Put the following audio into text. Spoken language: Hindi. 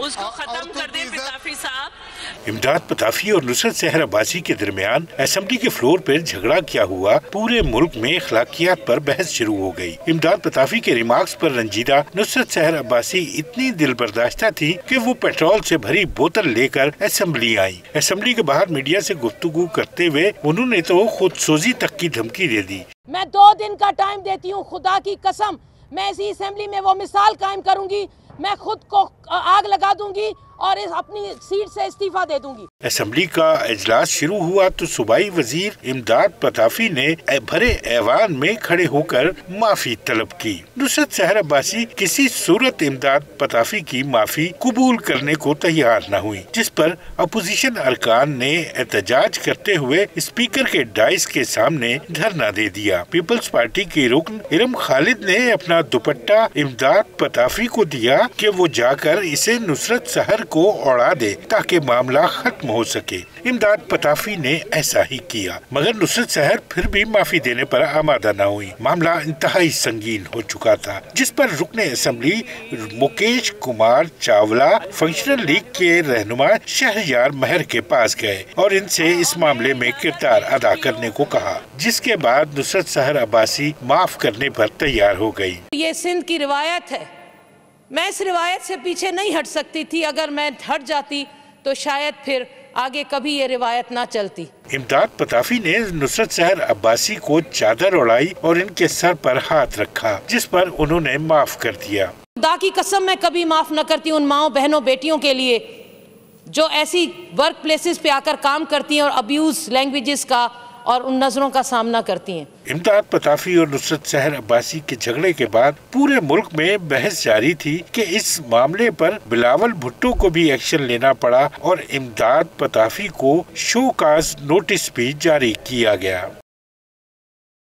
उसको खत्म कर दें पिताफी साहब। इमदाद पिताफी और नुसरत सहर अब्बासी के दरमियान असेंबली के फ्लोर पर झगड़ा क्या हुआ, पूरे मुल्क में अखलाकियात पर बहस शुरू हो गई। इमदाद पिताफी के रिमार्क्स पर रंजीदा नुसरत सहर अब्बासी इतनी दिल बर्दाश्ता थी कि वो पेट्रोल से भरी बोतल लेकर असेंबली आई। असेंबली के बाहर मीडिया से गुफ्तगू करते हुए उन्होंने तो खुदसोजी तक की धमकी दे दी। मैं 2 दिन का टाइम देती हूँ, खुदा की कसम मैं इसी असेंबली में वो मिसाल कायम करूंगी, मैं खुद को आग लगा दूंगी और अपनी सीट से इस्तीफा दे दूंगी। असेंबली का इजलास शुरू हुआ तो सूबाई वजीर इमदाद पिताफी ने भरे ऐवान में खड़े होकर माफी तलब की। नुसरत सहर अब्बासी किसी सूरत इमदाद पिताफी की माफी कबूल करने को तैयार न हुई, जिस पर अपोजिशन अरकान ने एहतजाज करते हुए स्पीकर के डाइस के सामने धरना दे दिया। पीपल्स पार्टी के रुकन इरम खालिद ने अपना दुपट्टा इमदाद पिताफी को दिया कि वो जाकर इसे नुसरत सहर को ओढ़ा दे ताकि मामला खत्म हो सके। इमदाद पिताफी ने ऐसा ही किया, मगर नुसरत सहर फिर भी माफी देने पर आमादा न हुई। मामला इंतहाई संगीन हो चुका था, जिस पर रुकने assembly Mukesh Kumar Chawla functional league के रहनुमा शहरयार महर के पास गए और इनसे इस मामले में किरदार अदा करने को कहा, जिसके बाद नुसरत सहर अब्बासी माफ करने पर तैयार हो गयी। ये सिंध की रिवायत है, मैं इस रिवायत से पीछे नहीं हट सकती थी, अगर मैं हट जाती तो शायद फिर आगे कभी ये रिवायत ना चलती। इमदाद पिताफी ने नुसरत सहर अब्बासी को चादर उड़ाई और इनके सर पर हाथ रखा, जिस पर उन्होंने माफ कर दिया। खुदा की कसम मैं कभी माफ न करती उन माओ बहनों बेटियों के लिए जो ऐसी वर्क प्लेसेस पे आकर काम करती हैं और अब्यूज लैंग्वेजेस का और उन नजरों का सामना करती हैं। इमदाद पिताफी और नुसरत सहर अब्बासी के झगड़े के बाद पूरे मुल्क में बहस जारी थी कि इस मामले पर बिलावल भुट्टो को भी एक्शन लेना पड़ा और इमदाद पिताफी को शो काज नोटिस भी जारी किया गया।